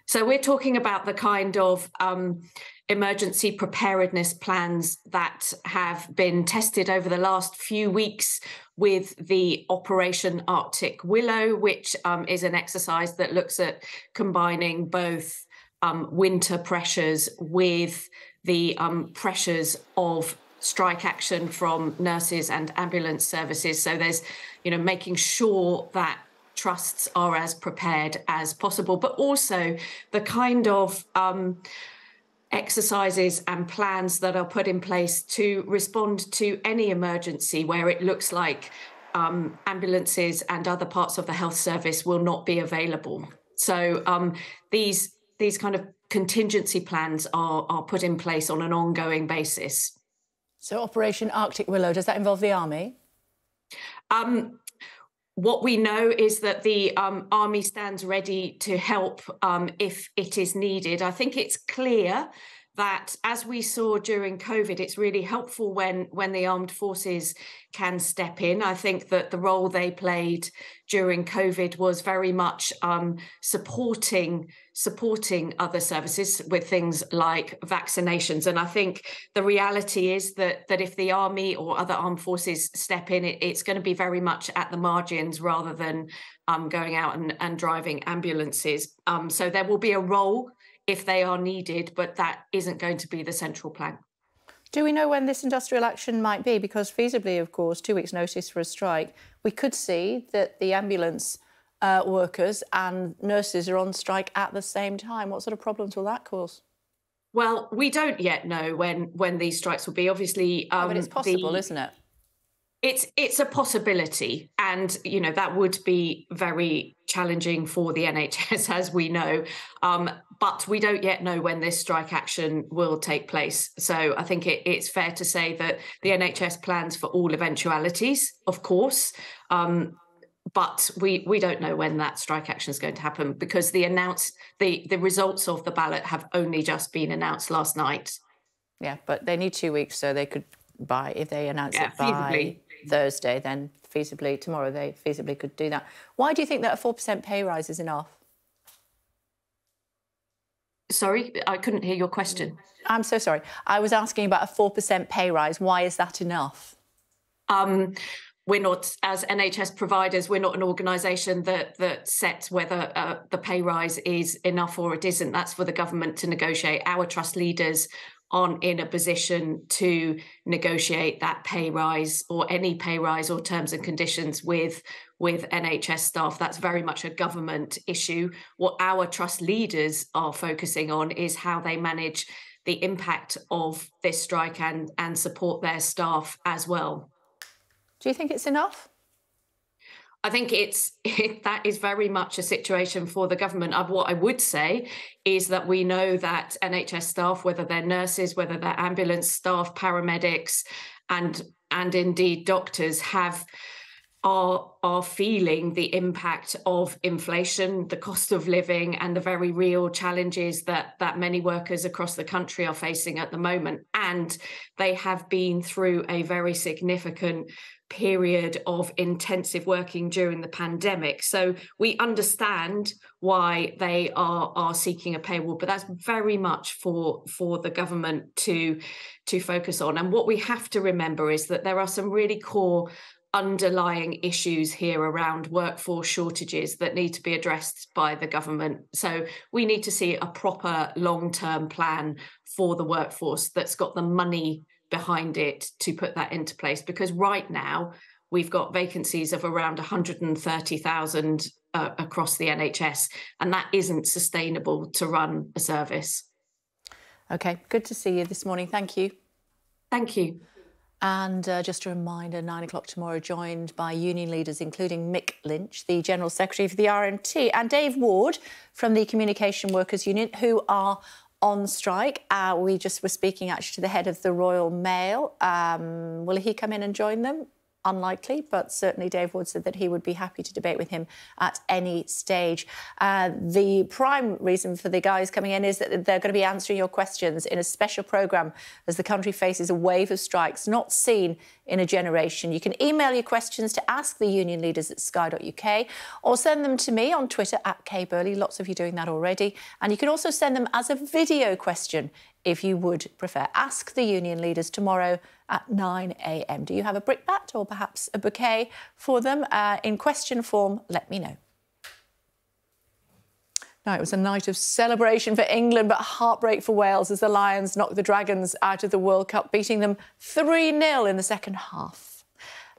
So we're talking about the kind of um, emergency preparedness plans that have been tested over the last few weeks with the Operation Arctic Willow, which um, is an exercise that looks at combining both um, winter pressures with the um, pressures of strike action from nurses and ambulance services. So there's, you know, making sure that trusts are as prepared as possible, but also the kind of um, exercises and plans that are put in place to respond to any emergency where it looks like um, ambulances and other parts of the health service will not be available. So um, these these kind of contingency plans are, are put in place on an ongoing basis. So Operation Arctic Willow, does that involve the army? Um, What we know is that the um, army stands ready to help um, if it is needed. I think it's clear that, as we saw during COVID, it's really helpful when, when the armed forces can step in. I think that the role they played during COVID was very much um, supporting supporting other services with things like vaccinations. And I think the reality is that, that if the army or other armed forces step in, it, it's going to be very much at the margins rather than um, going out and, and driving ambulances. Um, so there will be a role if they are needed, but that isn't going to be the central plan. Do we know when this industrial action might be? Because feasibly, of course, two weeks' notice for a strike, we could see that the ambulance Uh, workers and nurses are on strike at the same time. What sort of problems will that cause? Well, we don't yet know when when these strikes will be. Obviously, um, oh, but it's possible, the, isn't it? It's it's a possibility, and you know that would be very challenging for the N H S, as we know. Um, but we don't yet know when this strike action will take place. So I think it, it's fair to say that the N H S plans for all eventualities, of course. Um, But we, we don't know when that strike action is going to happen, because the announce the, the results of the ballot have only just been announced last night. Yeah, but they need two weeks, so they could buy, if they announce yeah, it by feasibly. Thursday, then feasibly tomorrow they feasibly could do that. Why do you think that a four percent pay rise is enough? Sorry, I couldn't hear your question. I'm so sorry. I was asking about a four percent pay rise. Why is that enough? Um... We're not, as N H S providers, we're not an organisation that that sets whether uh, the pay rise is enough or it isn't. That's for the government to negotiate. Our trust leaders aren't in a position to negotiate that pay rise or any pay rise or terms and conditions with, with N H S staff. That's very much a government issue. What our trust leaders are focusing on is how they manage the impact of this strike and, and support their staff as well. Do you think it's enough? I think it's it, that is very much a situation for the government. Uh, what I would say is that we know that N H S staff, whether they're nurses, whether they're ambulance staff, paramedics, and and indeed doctors, have are are feeling the impact of inflation, the cost of living, and the very real challenges that that many workers across the country are facing at the moment. And they have been through a very significant period of intensive working during the pandemic. So we understand why they are, are seeking a pay award, but that's very much for, for the government to, to focus on. And what we have to remember is that there are some really core underlying issues here around workforce shortages that need to be addressed by the government. So we need to see a proper long-term plan for the workforce that's got the money behind it to put that into place, because right now we've got vacancies of around one hundred thirty thousand uh, across the N H S, and that isn't sustainable to run a service. OK, good to see you this morning. Thank you. Thank you. And uh, just a reminder, nine o'clock tomorrow, joined by union leaders, including Mick Lynch, the General Secretary for the R M T, and Dave Ward from the Communication Workers' Union, who are on strike. Uh, we just were speaking, actually, to the head of the Royal Mail. Um, will he come in and join them? Unlikely, but certainly Dave Ward said that he would be happy to debate with him at any stage. Uh, the prime reason for the guys coming in is that they're going to be answering your questions in a special programme as the country faces a wave of strikes not seen in a generation. You can email your questions to ask the union leaders at sky dot u k or send them to me on Twitter at K Burley. Lots of you doing that already. And you can also send them as a video question if you would prefer. Ask the union leaders tomorrow at nine a m. Do you have a brickbat or perhaps a bouquet for them? Uh, in question form, let me know. Now, it was a night of celebration for England, but heartbreak for Wales as the Lions knocked the Dragons out of the World Cup, beating them three nil in the second half.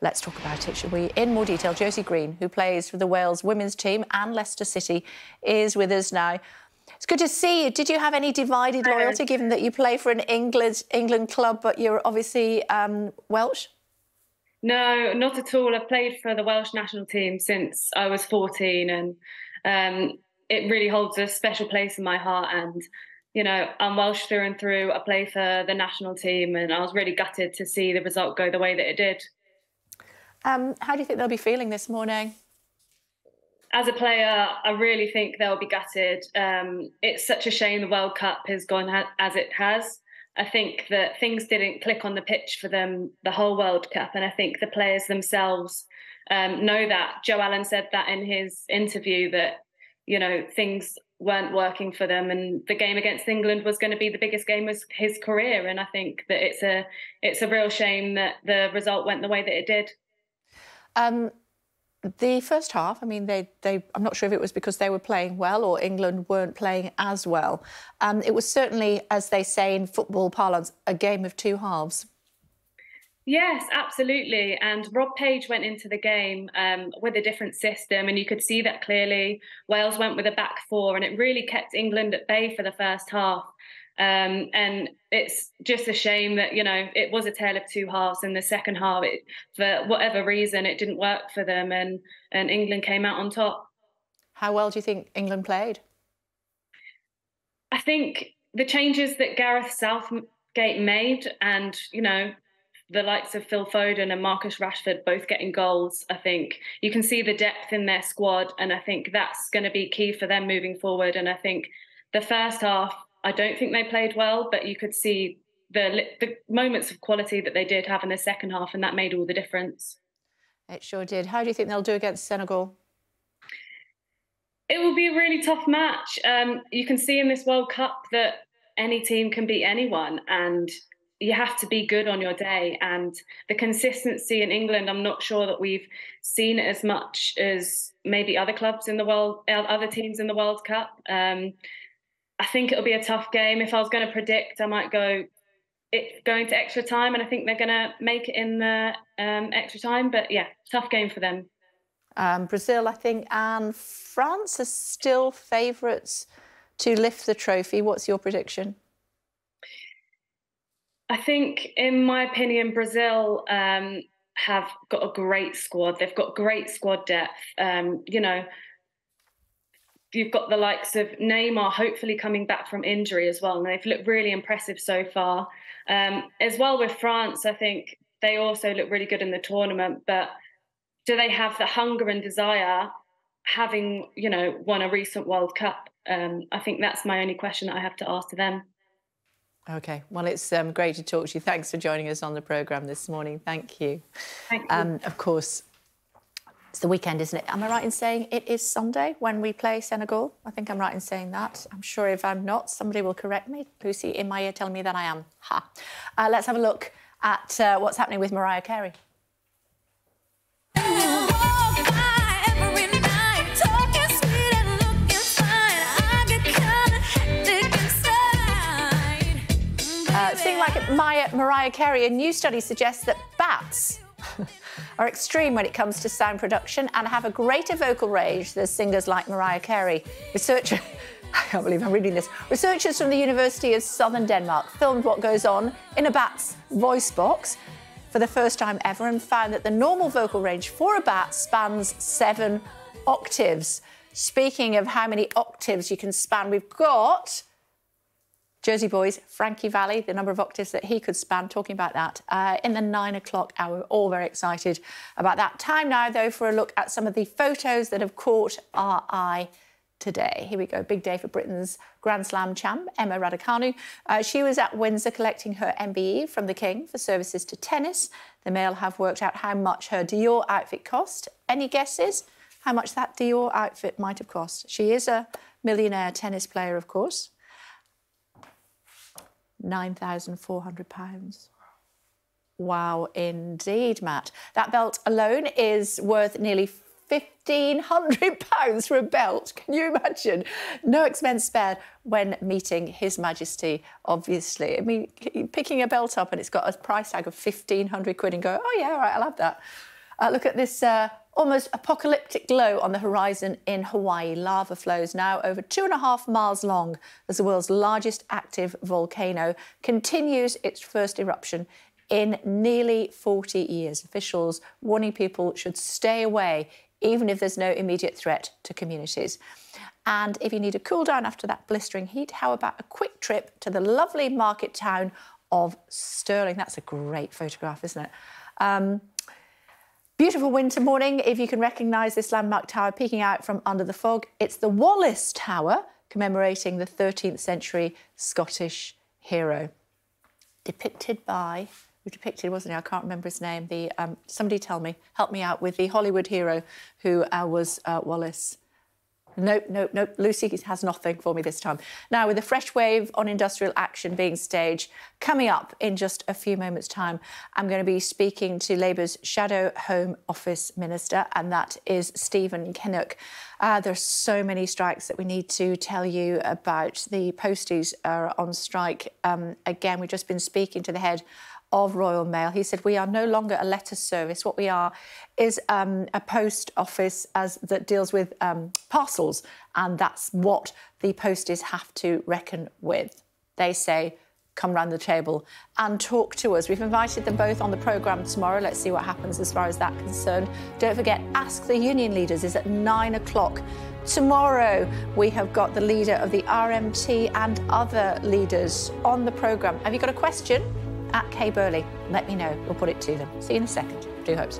Let's talk about it, shall we? In more detail, Josie Green, who plays for the Wales women's team and Leicester City, is with us now. It's good to see you. Did you have any divided loyalty, given that you play for an England, England club, but you're obviously um, Welsh? No, not at all. I've played for the Welsh national team since I was fourteen, and Um, it really holds a special place in my heart. And, you know, I'm Welsh through and through. I play for the national team, and I was really gutted to see the result go the way that it did. Um, how do you think they'll be feeling this morning? As a player, I really think they'll be gutted. Um, it's such a shame the World Cup has gone as it has. I think that things didn't click on the pitch for them the whole World Cup, and I think the players themselves um, know that. Joe Allen said that in his interview, that you know, things weren't working for them, and the game against England was going to be the biggest game of his career. And I think that it's a it's a real shame that the result went the way that it did. Um, the first half, I mean, they they I'm not sure if it was because they were playing well or England weren't playing as well. Um, it was certainly, as they say in football parlance, a game of two halves. Yes, absolutely. And Rob Page went into the game um, with a different system, and you could see that clearly. Wales went with a back four, and it really kept England at bay for the first half. Um, and it's just a shame that, you know, it was a tale of two halves. In the second half, it, for whatever reason, it didn't work for them, and, and England came out on top. How well do you think England played? I think the changes that Gareth Southgate made, and, you know, the likes of Phil Foden and Marcus Rashford both getting goals, I think you can see the depth in their squad, and I think that's going to be key for them moving forward. And I think the first half, I don't think they played well, but you could see the, the moments of quality that they did have in the second half, and that made all the difference. It sure did. How do you think they'll do against Senegal? It will be a really tough match. Um, you can see in this World Cup that any team can beat anyone, and you have to be good on your day. And the consistency in England, I'm not sure that we've seen it as much as maybe other clubs in the world, other teams in the World Cup. Um, I think it'll be a tough game. If I was going to predict, I might go it going to extra time, and I think they're going to make it in the um, extra time. But yeah, tough game for them. Um, Brazil, I think, and France are still favourites to lift the trophy. What's your prediction? I think, in my opinion, Brazil um, have got a great squad. They've got great squad depth. Um, you know, you've got the likes of Neymar hopefully coming back from injury as well, and they've looked really impressive so far. Um, as well with France, I think they also look really good in the tournament, but do they have the hunger and desire, having, you know, won a recent World Cup? Um, I think that's my only question that I have to ask to them. OK, well, it's um, great to talk to you. Thanks for joining us on the programme this morning. Thank you. Thank you. Um, of course, it's the weekend, isn't it? Am I right in saying it is Sunday when we play Senegal? I think I'm right in saying that. I'm sure if I'm not, somebody will correct me. Lucy in my ear telling me that I am. Ha. Uh, let's have a look at uh, what's happening with Mariah Carey. Like Maya, Mariah Carey, a new study suggests that bats are extreme when it comes to sound production and have a greater vocal range than singers like Mariah Carey. Researchers, I can't believe I'm reading this. Researchers from the University of Southern Denmark filmed what goes on in a bat's voice box for the first time ever and found that the normal vocal range for a bat spans seven octaves. Speaking of how many octaves you can span, we've got Jersey Boys, Frankie Valli, the number of octaves that he could span, talking about that uh, in the nine o'clock hour. All very excited about that. Time now, though, for a look at some of the photos that have caught our eye today. Here we go. Big day for Britain's Grand Slam champ, Emma Raducanu. Uh, she was at Windsor collecting her M B E from the King for services to tennis. The Mail have worked out how much her Dior outfit cost. Any guesses how much that Dior outfit might have cost? She is a millionaire tennis player, of course. nine thousand four hundred pounds. Wow, indeed, Matt. That belt alone is worth nearly fifteen hundred pounds for a belt. Can you imagine? No expense spared when meeting His Majesty, obviously. I mean, picking a belt up and it's got a price tag of fifteen hundred quid and go, oh, yeah, all right, I'll have that. Uh, look at this uh, almost apocalyptic glow on the horizon in Hawaii. Lava flows now over two and a half miles long as the world's largest active volcano continues its first eruption in nearly forty years. Officials warning people should stay away even if there's no immediate threat to communities. And if you need a cool down after that blistering heat, how about a quick trip to the lovely market town of Stirling? That's a great photograph, isn't it? Um, Beautiful winter morning. If you can recognise this landmark tower peeking out from under the fog, it's the Wallace Tower, commemorating the thirteenth century Scottish hero. Depicted by, who depicted, wasn't he? I can't remember his name. The um, somebody tell me, help me out with the Hollywood hero who uh, was uh, Wallace. Nope, nope, nope. Lucy has nothing for me this time. Now, with a fresh wave on industrial action being staged, coming up in just a few moments' time, I'm going to be speaking to Labour's shadow Home Office Minister, and that is Stephen Kinnock. Uh, there are so many strikes that we need to tell you about. The posties are on strike. Um, again, we've just been speaking to the head of Royal Mail. He said, we are no longer a letter service. What we are is um, a post office as that deals with um, parcels, and that's what the posties have to reckon with. They say, come round the table and talk to us. We've invited them both on the programme tomorrow. Let's see what happens as far as that's concerned. Don't forget, Ask the Union Leaders is at nine o'clock. Tomorrow, we have got the leader of the R M T and other leaders on the programme. Have you got a question? At K Burley. Let me know. We'll put it to them. See you in a second. Do hopes.